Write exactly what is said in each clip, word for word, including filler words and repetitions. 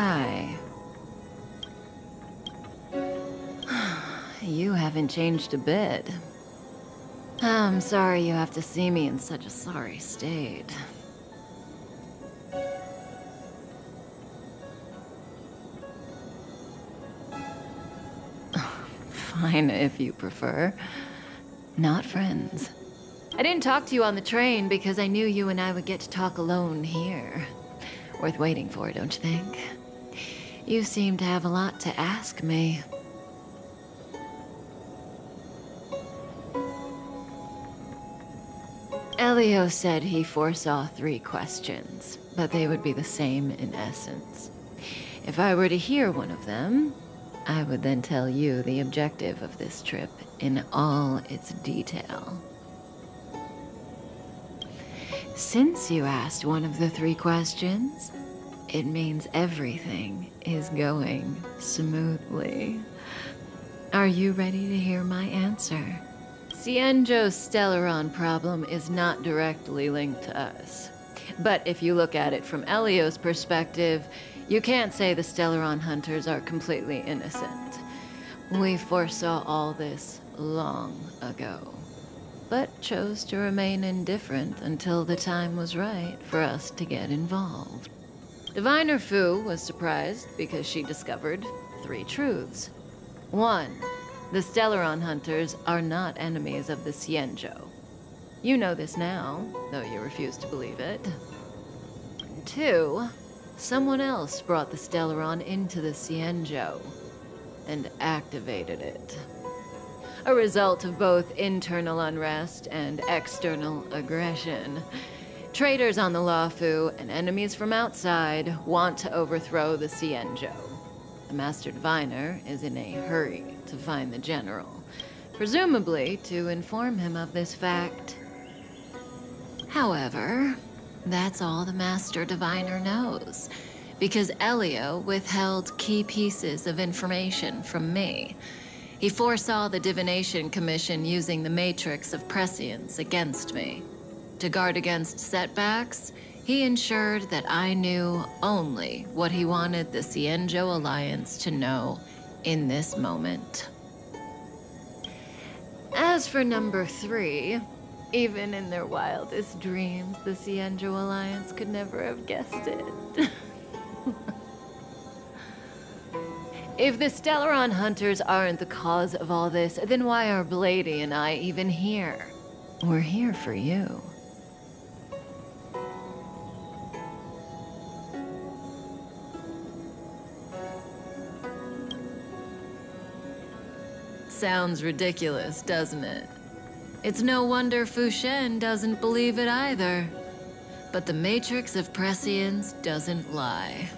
Hi. You haven't changed a bit. I'm sorry you have to see me in such a sorry state. Fine, if you prefer. Not friends. I didn't talk to you on the train because I knew you and I would get to talk alone here. Worth waiting for, don't you think? You seem to have a lot to ask me. Elio said he foresaw three questions, but they would be the same in essence. If I were to hear one of them, I would then tell you the objective of this trip in all its detail. Since you asked one of the three questions, it means everything is going smoothly. Are you ready to hear my answer? Cienjo's Stellaron problem is not directly linked to us. But if you look at it from Elio's perspective, you can't say the Stellaron hunters are completely innocent. We foresaw all this long ago, but chose to remain indifferent until the time was right for us to get involved. Diviner Fu was surprised because she discovered three truths. One, the Stellaron hunters are not enemies of the Cienjo. You know this now, though you refuse to believe it. Two, someone else brought the Stellaron into the Cienjo and activated it. A result of both internal unrest and external aggression. Traitors on the Luofu and enemies from outside want to overthrow the Cienjo. The Master Diviner is in a hurry to find the General, presumably to inform him of this fact. However, that's all the Master Diviner knows, because Elio withheld key pieces of information from me. He foresaw the Divination Commission using the Matrix of Prescience against me. To guard against setbacks, he ensured that I knew only what he wanted the Cienjo Alliance to know in this moment. As for number three, even in their wildest dreams, the Cienjo Alliance could never have guessed it. If the Stellaron hunters aren't the cause of all this, then why are Bladie and I even here? We're here for you. Sounds ridiculous, doesn't it? It's no wonder Fu Shen doesn't believe it either. But the Matrix of Prescience doesn't lie.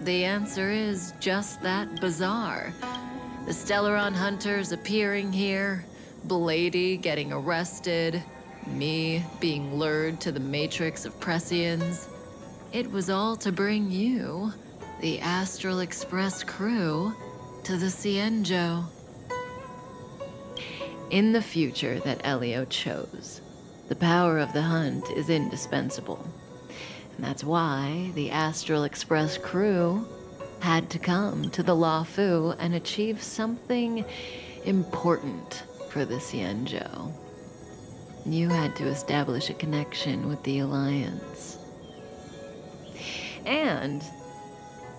The answer is just that bizarre. The Stellaron hunters appearing here, Bladie getting arrested, me being lured to the Matrix of Prescience. It was all to bring you, the Astral Express crew, to the Cienjo. In the future that Elio chose, the power of the hunt is indispensable. And that's why the Astral Express crew had to come to the Luofu and achieve something important for the Cienjo. You had to establish a connection with the Alliance. And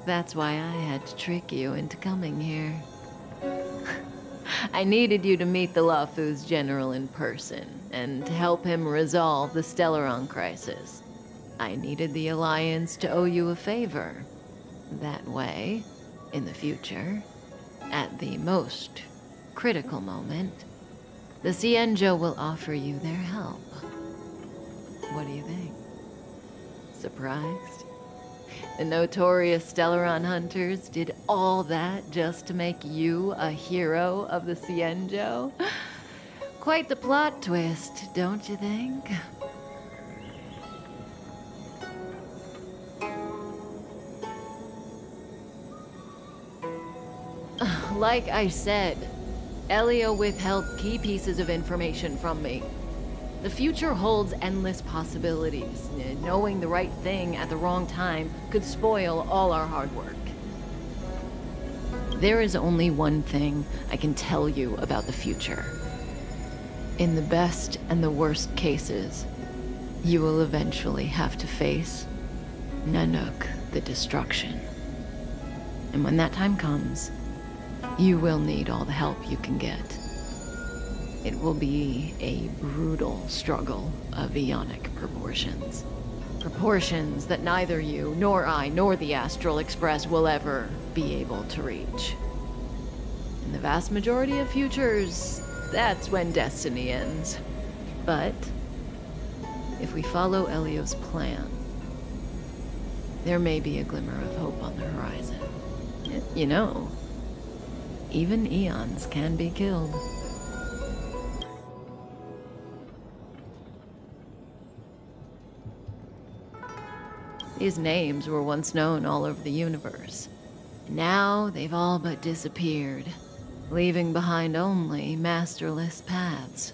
that's why I had to trick you into coming here. I needed you to meet the Luofu's general in person and help him resolve the Stellaron crisis. I needed the Alliance to owe you a favor. That way, in the future, at the most critical moment, the Cienjo will offer you their help. What do you think? Surprised? The notorious Stellaron hunters did all that just to make you a hero of the Cienjo? Quite the plot twist, don't you think? Like I said, Elio withheld key pieces of information from me. The future holds endless possibilities. Knowing the right thing at the wrong time could spoil all our hard work. There is only one thing I can tell you about the future. In the best and the worst cases, you will eventually have to face Nanook the Destruction. And when that time comes, you will need all the help you can get. It will be a brutal struggle of eonic proportions. Proportions that neither you, nor I, nor the Astral Express will ever be able to reach. In the vast majority of futures, that's when destiny ends. But if we follow Elio's plan, there may be a glimmer of hope on the horizon. You know, even eons can be killed. These names were once known all over the universe. Now they've all but disappeared, leaving behind only masterless paths.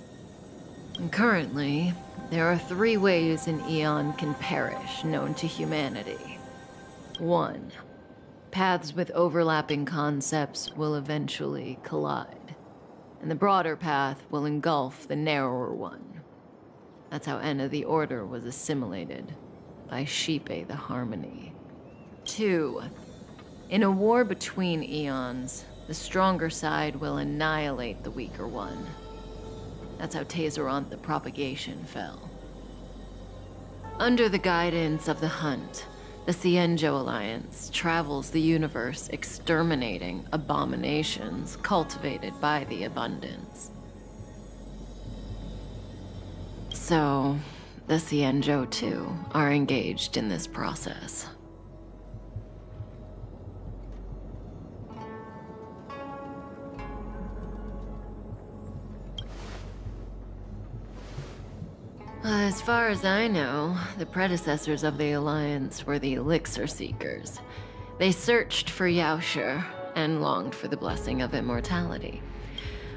And currently, there are three ways an eon can perish known to humanity. One, paths with overlapping concepts will eventually collide, and the broader path will engulf the narrower one. That's how Anna the Order was assimilated by Xipe the Harmony. Two, in a war between eons, the stronger side will annihilate the weaker one. That's how Tayzzyronth the Propagation fell. Under the guidance of the Hunt, the Cienjo Alliance travels the universe exterminating abominations cultivated by the Abundance. So, the Cienjo, too, are engaged in this process. As far as I know, the predecessors of the Alliance were the Elixir Seekers. They searched for Yaoshi and longed for the blessing of immortality.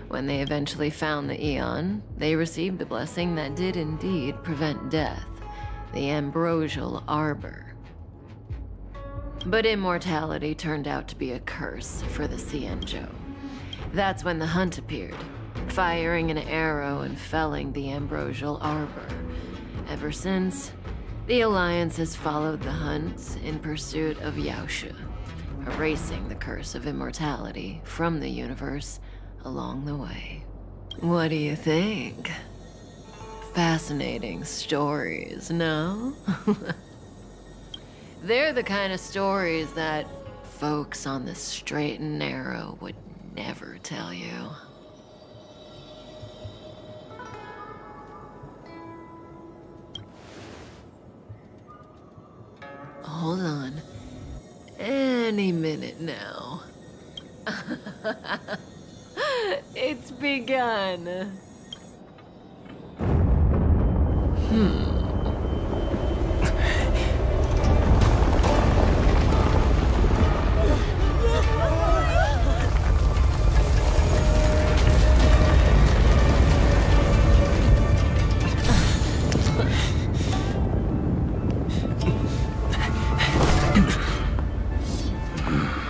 When they eventually found the Eon, they received a blessing that did indeed prevent death, the Ambrosial Arbor. But immortality turned out to be a curse for the Cienjo. That's when the Hunt appeared, firing an arrow and felling the Ambrosial Arbor. Ever since, the Alliance has followed the Hunt in pursuit of Yaoshi, erasing the curse of immortality from the universe along the way. What do you think? Fascinating stories, no? They're the kind of stories that folks on the straight and narrow would never tell you. Hold on. Any minute now. It's begun. Hmm.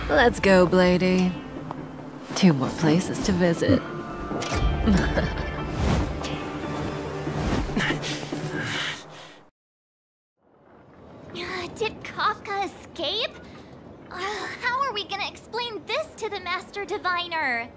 Let's go, Bladie. Two more places to visit. Did Kafka escape? Uh, how are we gonna explain this to the Master Diviner?